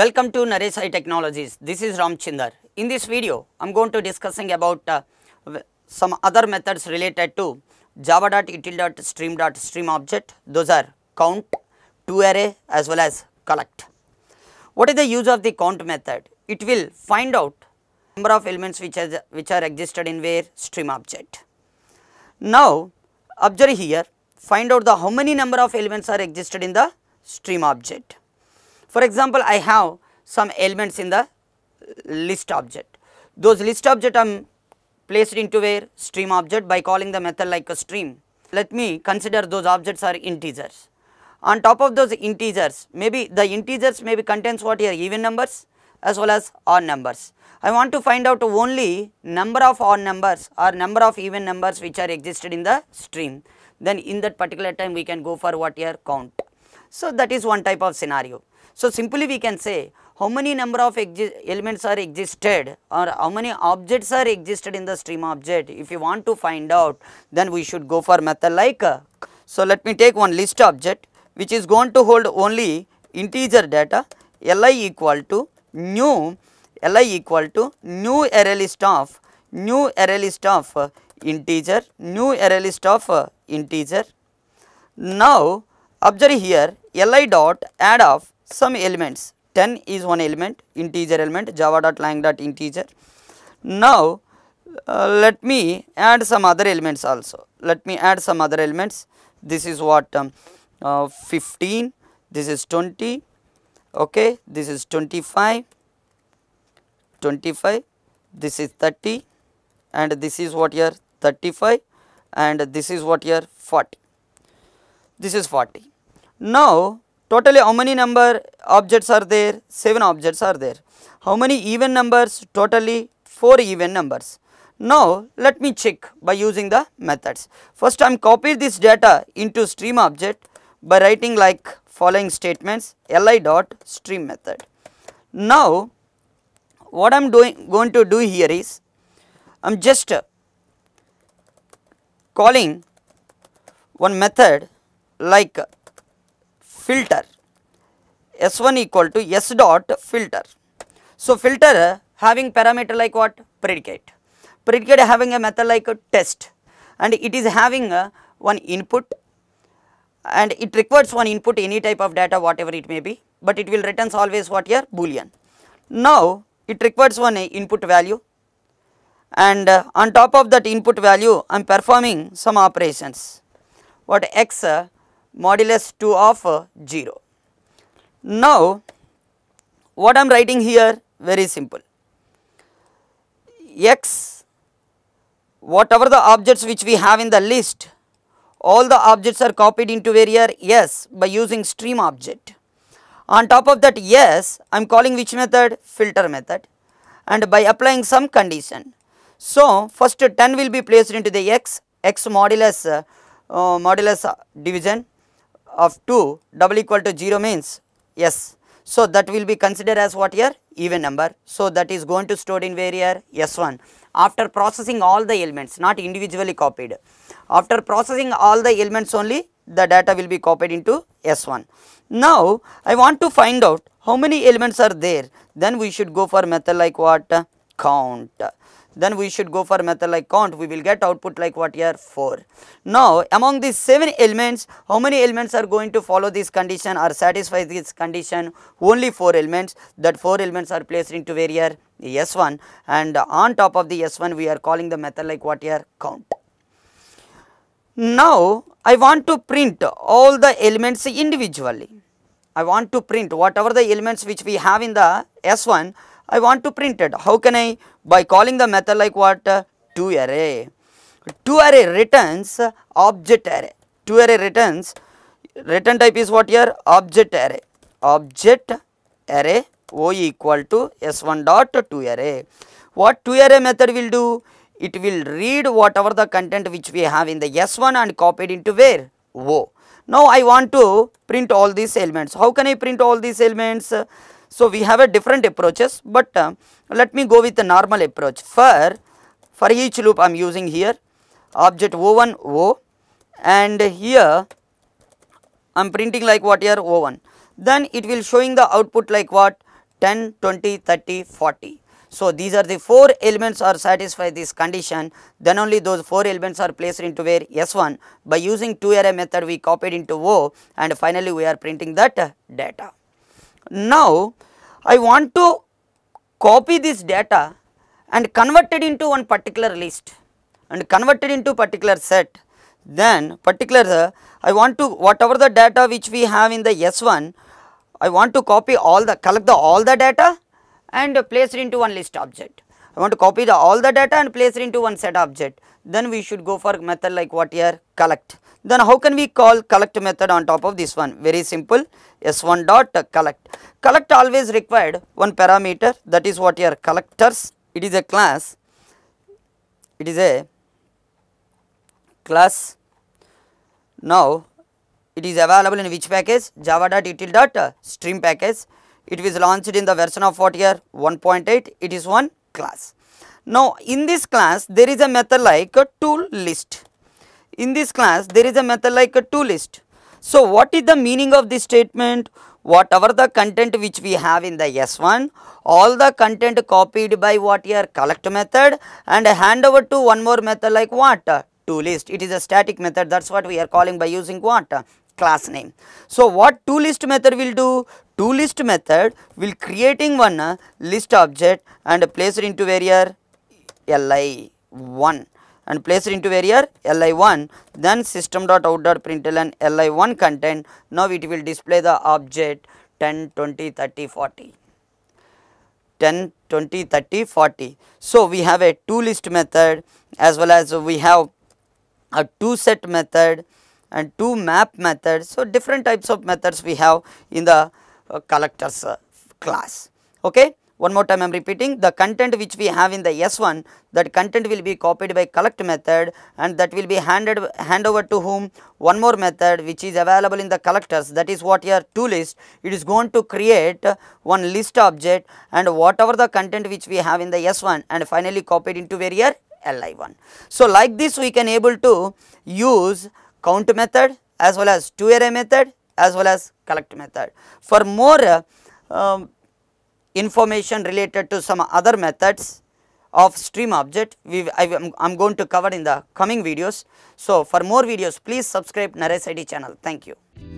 Welcome to Naresh IT Technologies. This is Ram Chindar. In this video, I am going to discussing about some other methods related to java.util.stream.Stream object. Those are count, toArray as well as collect. What is the use of the count method? It will find out number of elements which are existed in where stream object. Now, observe here, find out the how many number of elements are existed in the stream object. For example, I have some elements in the list object. Those list object I am placed into a stream object by calling the method like a stream. Let me consider those objects are integers. On top of those integers, maybe the integers maybe contains what here, even numbers as well as odd numbers. I want to find out only number of odd numbers or number of even numbers which are existed in the stream. Then in that particular time we can go for what here, count. So that is one type of scenario. So simply we can say how many number of elements are existed or how many objects are existed in the stream object. If you want to find out, then we should go for method like. So let me take one list object which is going to hold only integer data, li equal to new array list of integer, new array list of integer. Now observe here, li dot add of some elements, 10 is one element, integer element, java.lang.Integer. Now let me add some other elements also. This is what 15, this is 20, okay, this is 25, this is 30, and this is what here 35, and this is what here 40, this is 40. Now totally how many number objects are there? 7 objects are there. How many even numbers? Totally 4 even numbers. Now let me check by using the methods. First I am copied this data into stream object by writing like following statements, li dot stream method. Now what I am going to do here is, I am just calling one method like filter, s1 equal to s dot filter. So filter having parameter like what? Predicate. Predicate having a method like a test, and it is having one input, and it requires one input, any type of data whatever it may be, but it will returns always what here, boolean. Now it requires one input value, and on top of that input value I am performing some operations, what x modulus 2 of 0. Now what I am writing here, very simple, x, whatever the objects which we have in the list, all the objects are copied into variable s by using stream object. On top of that s, I am calling which method? Filter method, and by applying some condition. So first 10 will be placed into the x modulus division of 2 double equal to 0 means yes. So that will be considered as what here, even number. So that is going to stored in where here, s1. After processing all the elements, not individually copied, after processing all the elements only the data will be copied into s1. Now I want to find out how many elements are there, then we should go for method like what? Count. Then we should go for method like count, we will get output like what here, 4. Now among these 7 elements, how many elements are going to follow this condition or satisfy this condition? Only 4 elements. That 4 elements are placed into where here, s1, and on top of the s1 we are calling the method like what here, count. Now I want to print all the elements individually. I want to print whatever the elements which we have in the s1, I want to print it. How can I? By calling the method like what? toArray. toArray returns object array. toArray returns, return type is what here? Object array. Object array o equal to s1 dot toArray. What toArray method will do? It will read whatever the content which we have in the s1 and copy it into where? O. Now I want to print all these elements. How can I print all these elements? So we have a different approaches, but let me go with the normal approach. For each loop I am using here object O1 O, and here I am printing like what here, O1. Then it will showing the output like what? 10, 20, 30, 40. So, these are the 4 elements are satisfy this condition, then only those 4 elements are placed into where S1. By using 2-array method we copied into O and finally we are printing that data. Now, I want to copy this data and convert it into one particular list and convert it into particular set. Then particular I want to whatever the data which we have in the S1, I want to copy all the collect all the data and place it into one list object. I want to copy all the data and place it into one set object. Then we should go for method like what here, collect. Then how can we call collect method on top of this one? Very simple, s1 dot collect. Collect always required one parameter, that is what here, collectors. It is a class, it is a class. Now it is available in which package? java.util.stream package. It was launched in the version of what here, 1.8. It is one class. Now in this class there is a method like a toList. In this class there is a method like a toList. So what is the meaning of this statement? Whatever the content which we have in the S1, all the content copied by what here, collect method, and hand over to one more method like what, toList. It is a static method, that's what we are calling by using what, class name. So what toList method will do? ToList method will creating one list object and place it into variable li1 and place it into variable li1. Then system.out.println li1 content. Now it will display the object 10, 20, 30, 40. 10, 20, 30, 40. So we have a toList method as well as we have a toSet method and toMap method. So different types of methods we have in the collectors class. Okay, one more time I am repeating, the content which we have in the S1, that content will be copied by collect method and that will be hand over to whom? One more method which is available in the collectors, that is what here, toList. It is going to create one list object and whatever the content which we have in the S1 and finally copied into variable li1. So like this we can able to use count method as well as toArray method as well as collect method. For more information related to some other methods of stream object, I am going to cover in the coming videos. So for more videos, please subscribe Naresh IT channel. Thank you.